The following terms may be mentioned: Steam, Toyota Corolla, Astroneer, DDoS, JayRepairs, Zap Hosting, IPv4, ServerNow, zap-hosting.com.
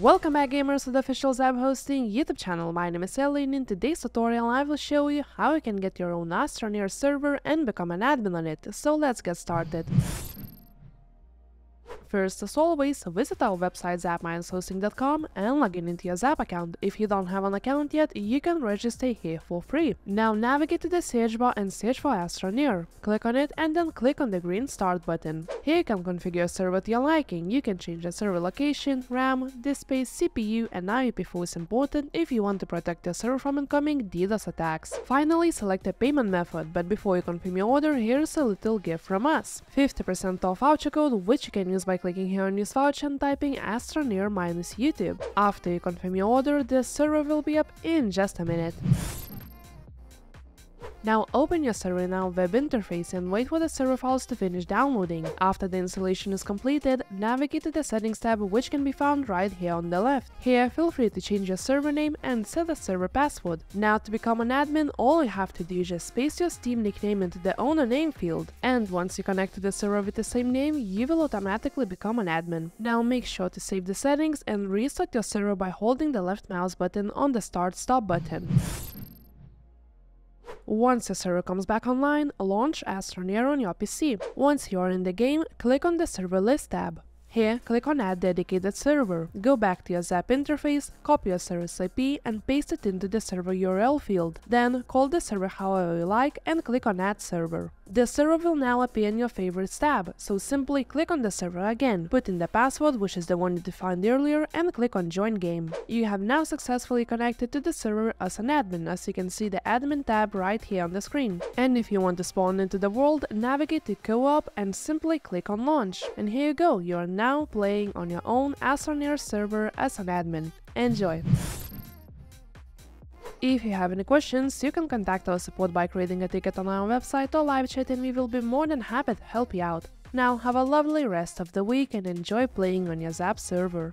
Welcome back gamers to the official Zap Hosting YouTube channel. My name is Ellie and in today's tutorial I will show you how you can get your own Astroneer server and become an admin on it, so let's get started. First, as always, visit our website zap-hosting.com and log in into your Zap account. If you don't have an account yet, you can register here for free. Now navigate to the search bar and search for Astroneer. Click on it and then click on the green start button. Here you can configure your server to your liking. You can change the server location, RAM, disk space, CPU, and IPv4 is important if you want to protect your server from incoming DDoS attacks. Finally, select a payment method, but before you confirm your order, here's a little gift from us. 50% off voucher code, which you can use by clicking here on News Voucher and typing Astroneer minus YouTube. After you confirm your order, the server will be up in just a minute. Now open your ServerNow web interface and wait for the server files to finish downloading. After the installation is completed, navigate to the settings tab, which can be found right here on the left. Here, feel free to change your server name and set a server password. Now to become an admin, all you have to do is just paste your Steam nickname into the owner name field. And once you connect to the server with the same name, you will automatically become an admin. Now make sure to save the settings and restart your server by holding the left mouse button on the Start/Stop button. Once the server comes back online, launch Astroneer on your PC. Once you are in the game, click on the Server List tab. Here, click on Add Dedicated Server. Go back to your Zap interface, copy your service IP and paste it into the server URL field. Then, call the server however you like and click on Add Server. The server will now appear in your Favorites tab, so simply click on the server again, put in the password, which is the one you defined earlier, and click on Join Game. You have now successfully connected to the server as an admin, as you can see the admin tab right here on the screen. And if you want to spawn into the world, navigate to Co-op and simply click on Launch. And here you go, you are now playing on your own Astroneer server as an admin. Enjoy! If you have any questions, you can contact our support by creating a ticket on our website or live chat and we will be more than happy to help you out. Now have a lovely rest of the week and enjoy playing on your Zap server.